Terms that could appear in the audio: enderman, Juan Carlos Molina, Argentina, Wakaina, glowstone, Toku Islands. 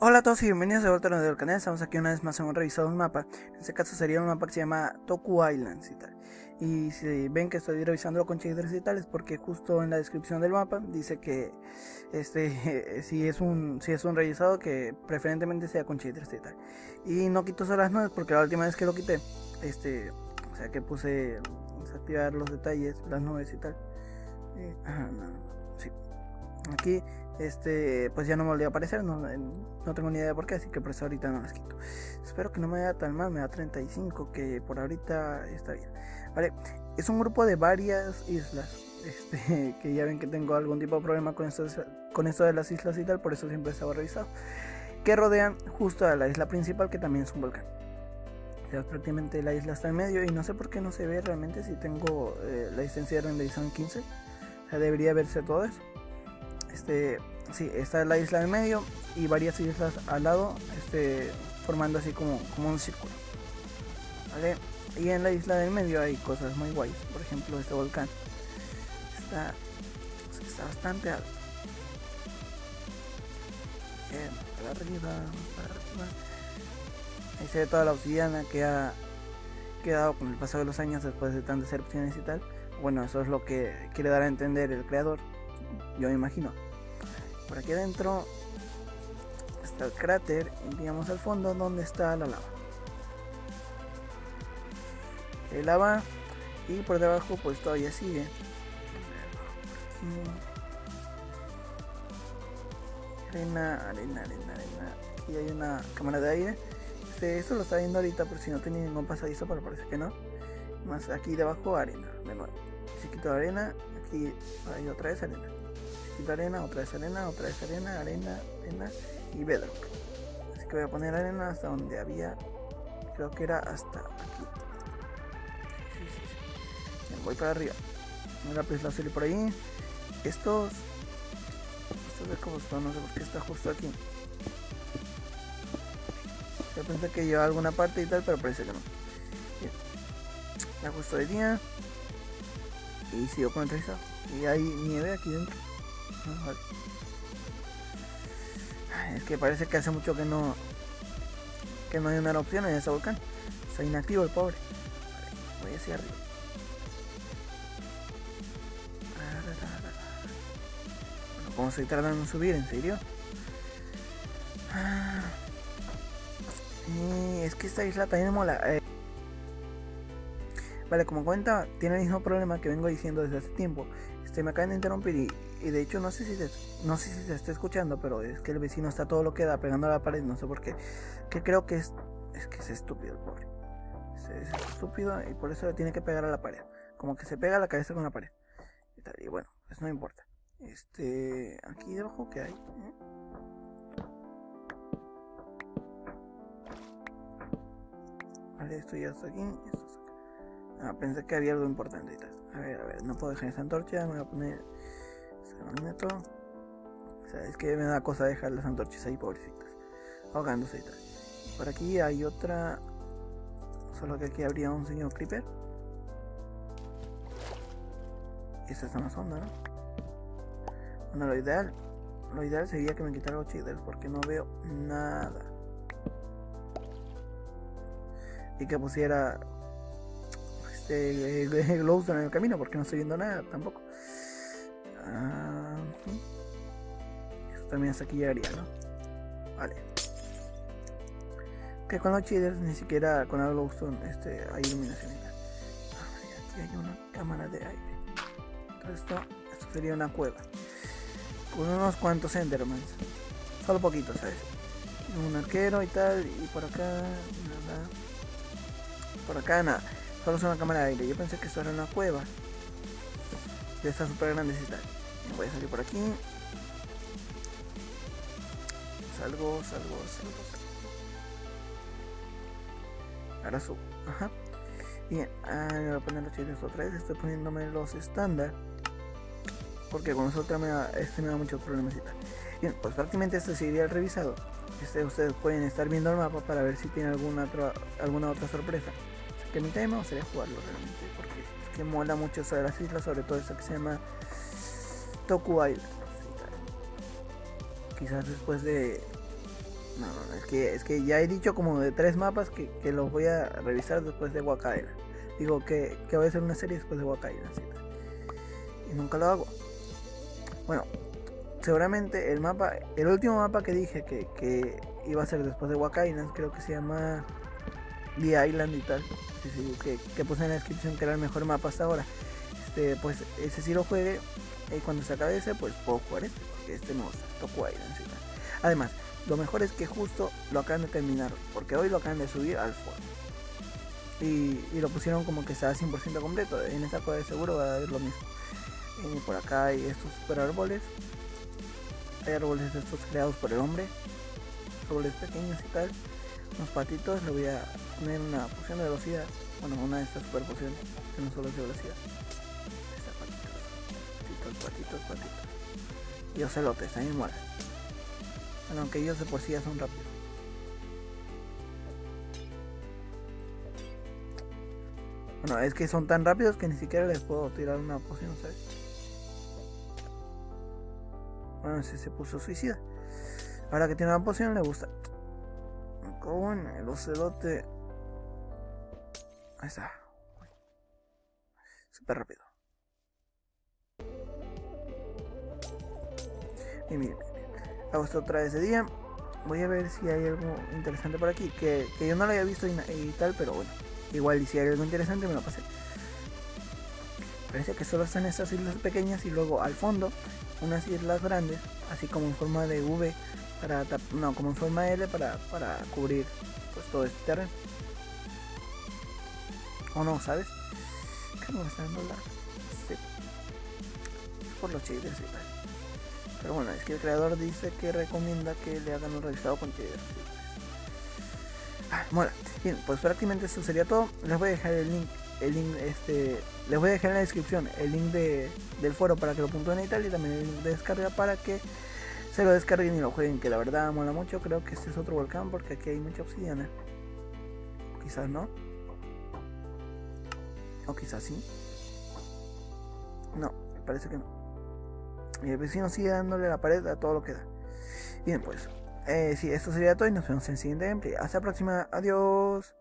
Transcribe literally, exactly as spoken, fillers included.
Hola a todos y bienvenidos de vuelta a los del canal. Estamos aquí una vez más en un revisado de un mapa. En este caso sería un mapa que se llama Toku Islands y tal. Y si ven que estoy revisándolo con shaders y tal, es porque justo en la descripción del mapa dice que este si es un si es un revisado que preferentemente sea con shaders y tal. Y no quito solo las nubes porque la última vez que lo quité, este, o sea que puse desactivar los detalles, las nubes y tal. Eh, ajá, no, sí. Aquí Este, pues ya no me volvió a aparecer, no, no tengo ni idea de por qué, así que por eso ahorita no las quito. Espero que no me vaya tan mal, me da treinta y cinco, que por ahorita está bien. Vale, es un grupo de varias islas, este, que ya ven que tengo algún tipo de problema con esto, con esto de las islas y tal, por eso siempre estaba revisado. Que rodean justo a la isla principal, que también es un volcán. Ya prácticamente la isla está en medio y no sé por qué no se ve realmente si tengo eh, la distancia de renderizado quince. O sea, debería verse todo eso. Este, sí, está la isla del medio y varias islas al lado, este, formando así como, como un círculo, ¿vale? Y en la isla del medio hay cosas muy guays, por ejemplo este volcán está, está bastante alto. Bien, para arriba, para arriba. Ahí se ve toda la obsidiana que ha quedado con el paso de los años después de tantas erupciones y tal. Bueno, eso es lo que quiere dar a entender el creador, yo me imagino. Por aquí adentro está el cráter y digamos al fondo donde está la lava. El lava y por debajo pues todavía sigue. Arena, arena, arena, arena. Aquí hay una cámara de aire. Este, esto lo está viendo ahorita por si no tiene ningún pasadizo, pero parece que no. Más aquí debajo arena, de nuevo. Si quito arena, aquí hay otra vez arena. Quito arena, otra vez arena, otra vez arena, arena, arena y bedrock. Así que voy a poner arena hasta donde había, creo que era hasta aquí. Sí, sí, sí. Bien, voy para arriba. Una pista azul por ahí. Estos, estos de cobblestone, no sé por qué está justo aquí. Yo pensé que llevaba alguna parte y tal, pero parece que no. Bien, la justo de día y sigo con el trazado. Y hay nieve aquí dentro. Vale. Es que parece que hace mucho que no que no hay una erupción en ese volcán, está inactivo el pobre. Vale, voy hacia arriba. Bueno, como estoy tardando en subir, en serio. Y es que esta isla también mola. eh. Vale, como cuenta, tiene el mismo problema que vengo diciendo desde hace tiempo. Este, me acaban de interrumpir y, y de hecho no sé si se, no sé si se está escuchando, pero es que el vecino está todo lo que da pegando a la pared, no sé por qué. Que creo que es, es que es estúpido el pobre. Es, es estúpido y por eso le tiene que pegar a la pared. Como que se pega la cabeza con la pared. Y, tal, y bueno, pues no importa. Este, aquí debajo que hay. ¿Eh? Vale, esto ya está aquí. Esto está aquí. Ah, pensé que había algo importante y tal. A ver, a ver, no puedo dejar esta antorcha. Me voy a poner este magneto. O sea, es que me da cosa dejar las antorchas ahí, pobrecitas, ahogándose y tal. Por aquí hay otra. Solo que aquí habría un señor creeper. Y esta está más honda, ¿no? Bueno, lo ideal Lo ideal sería que me quitara los shaders, porque no veo nada. Y que pusiera glows en el camino, porque no estoy viendo nada tampoco. Uh-huh. Eso también hasta aquí llegaría, ¿no? Vale. Que con los shaders ni siquiera con el glowstone este, hay iluminación y tal. Ah, aquí hay una cámara de aire. Entonces esto, esto sería una cueva con unos cuantos endermans, solo poquitos, ¿sabes? Un arquero y tal, y por acá nada, por acá nada. Solo es una cámara de aire. Yo pensé que esto era una cueva de estas super grandes y tal. Voy a salir por aquí. Salgo, salgo, salgo, salgo. Ahora subo. Ajá. Bien, ah, me voy a poner los chiles otra vez. Estoy poniéndome los estándar, porque con nosotros me da, este me da muchos problemas y tal. Bien, pues prácticamente este sería el revisado. Este, ustedes pueden estar viendo el mapa para ver si tiene alguna otra, alguna otra sorpresa. Que mi tema sería jugarlo realmente, porque es que mola mucho eso de las islas, sobre todo esa que se llama Toku Island. Quizás después de No, no, es que, es que ya he dicho como de tres mapas que, que los voy a revisar después de Wakaina. Digo que, que voy a hacer una serie después de Wakaina, ¿sí? Y nunca lo hago. Bueno, seguramente el mapa, el último mapa que dije que, que iba a ser después de Wakaina, creo que se llama The Island y tal, sí, sí, que, que puse en la descripción que era el mejor mapa hasta ahora. Este, pues ese sí lo juegue, y cuando se acabe ese, pues puedo jugar este, porque este no está, Toku Islands y tal. Además, lo mejor es que justo lo acaban de terminar, porque hoy lo acaban de subir al foro. Y, y lo pusieron como que está cien por ciento completo. En esta cosa de seguro va a haber lo mismo. Y por acá hay estos super árboles. Hay árboles de estos creados por el hombre. Árboles pequeños y tal. Unos patitos. Le voy a poner una poción de velocidad. Bueno, una de estas super pociones que no solo es de velocidad. Este patito, patito, patito, patito. Y ocelotes, también mueren. Bueno, aunque ellos de por sí ya son rápidos. Bueno, es que son tan rápidos que ni siquiera les puedo tirar una poción, ¿sabes? Bueno, ese se puso suicida. Ahora que tiene una poción le gusta. Con el ocelote. Ahí está. Súper rápido. Y miren. Hago esto otra vez de día. Voy a ver si hay algo interesante por aquí que, que yo no lo había visto y, y tal, pero bueno, igual y si hay algo interesante me lo pasé. Parece que solo están estas islas pequeñas y luego al fondo unas islas grandes, así como en forma de V para tap no, como en forma de L para, para cubrir pues todo este terreno. O no, ¿sabes? Creo que me está dando la... Sí. Por los chistes y tal. Pero bueno, es que el creador dice que recomienda que le hagan un revisado con tijeras. Ah, mola. Bien, pues prácticamente eso sería todo. Les voy a dejar el link, el link este, les voy a dejar en la descripción el link de, del foro para que lo puntúen y tal, y también el link de descarga para que se lo descarguen y lo jueguen, que la verdad mola mucho. Creo que este es otro volcán porque aquí hay mucha obsidiana. Quizás no. O quizás sí. No, parece que no. Y el vecino sigue dándole la pared a todo lo que da. Bien, pues, eh, sí, esto sería todo y nos vemos en el siguiente gameplay. Hasta la próxima, adiós.